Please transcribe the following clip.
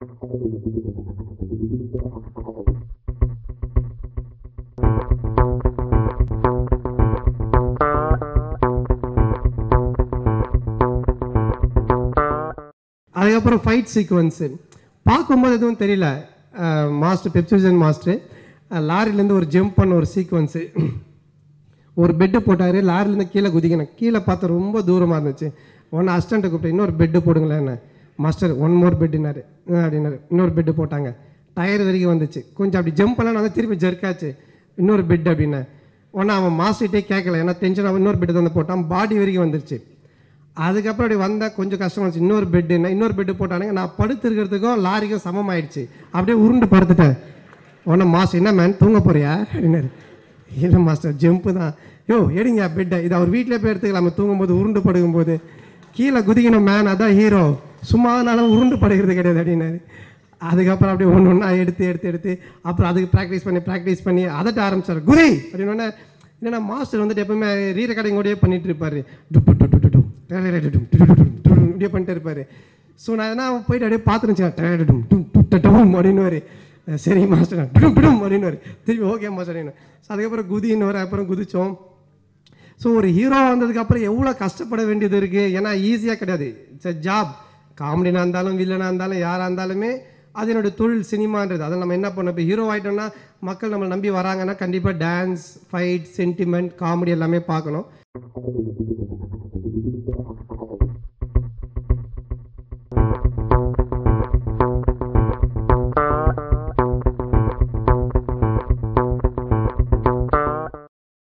அதுக்கப்புறம் fight sequence பார்க்கும்போது எதுவும் தெரியல. மாஸ்டர் பெப்சிசன் மாஸ்டர் லாரிலேருந்து ஒரு ஜம்ப் பண்ண ஒரு சீக்வன்ஸு, ஒரு பெட்டு போட்டார், லாரிலேருந்து கீழே குதிக்கணும். கீழே பார்த்தா ரொம்ப தூரமாக இருந்துச்சு. ஒன்று அஸ்டண்ட்டை கூப்பிட்டு இன்னொரு பெட்டு போடுங்களேன். மாஸ்டர் ஒன் மோர் பெட்டுனாரு அப்படின்னாரு. இன்னொரு பெட்டு போட்டாங்க. டயர் வரைக்கும் வந்துச்சு. கொஞ்சம் அப்படி ஜம்ப் பண்ணலான்னு வந்து திருப்பி ஜெர்க்காச்சு, இன்னொரு பெட்டு அப்படின்னா. ஒன்று அவன் மாஸ்டர்கிட்டே கேட்கல, ஏன்னா டென்ஷன். இன்னொரு பெட்டு வந்து போட்டான், பாடி வரைக்கும் வந்துருச்சு. அதுக்கப்புறம் அப்படி வந்தால் கொஞ்சம் கஷ்டமாக இருந்துச்சு. இன்னொரு பெட்டுன்னா இன்னொரு பெட்டு போட்டானுங்க. நான் படுத்துருக்கிறதுக்கும் லாரிக்கும் சமமாயிடுச்சு. அப்படியே உருண்டு படுத்துட்டேன். உடனே மாஸ்டர் என்ன மேன் தூங்க போறியா அப்படின்னாரு. இல்லை மாஸ்டர் ஜெம்பு தான். யோ எடுங்க பெட்டை, இது அவர் வீட்டிலே போய் எடுத்துக்கலாம. தூங்கும்போது உருண்டு படுக்கும்போது கீழே குதிக்கணும் மேன், அதான் ஹீரோ. சும்மானால உருண்டு படுக்கிறது கிடையாது அப்படின்னாரு. அதுக்கப்புறம் அப்படியே ஒன்று ஒன்றா எடுத்து எடுத்து எடுத்து அப்புறம் அதுக்கு ப்ராக்டிஸ் பண்ணி அதட்ட ஆரம்பித்தார். குதி அப்படின்னோடனே என்னென்னா மாஸ்டர் வந்துட்டு எப்பவுமே ரீ ரெக்கார்டிங் கூடயே பண்ணிட்டு இருப்பார். டுப்பு டு டு டு இப்படியே பண்ணிட்டு இருப்பார். ஸோ நான் எதனா போயிட்டு அப்படியே பார்த்துருந்துச்சேன் அப்படின்னு. சரி மாஸ்டர் பிடும் பிடும் அப்படின்னு திரும்பி ஓகே மாஸ்டர் அப்படின்னு. ஸோ அதுக்கப்புறம் குதின்னு வர அப்புறம் குதித்தோம். ஸோ ஒரு ஹீரோ வந்ததுக்கப்புறம் எவ்வளோ கஷ்டப்பட வேண்டியது இருக்குது. ஏன்னா ஈஸியாக கிடையாது. It's a job. காமெடினா இருந்தாலும் வில்லனாக இருந்தாலும் யாராக இருந்தாலுமே அது என்னுடைய தொழில், சினிமான்றது. அதை நம்ம என்ன பண்ணோம், இப்போ ஹீரோ ஆகிட்டோம்னா மக்கள் நம்மளை நம்பி வராங்கன்னா கண்டிப்பாக டான்ஸ், ஃபைட், சென்டிமெண்ட், காமெடி எல்லாமே பார்க்கணும்.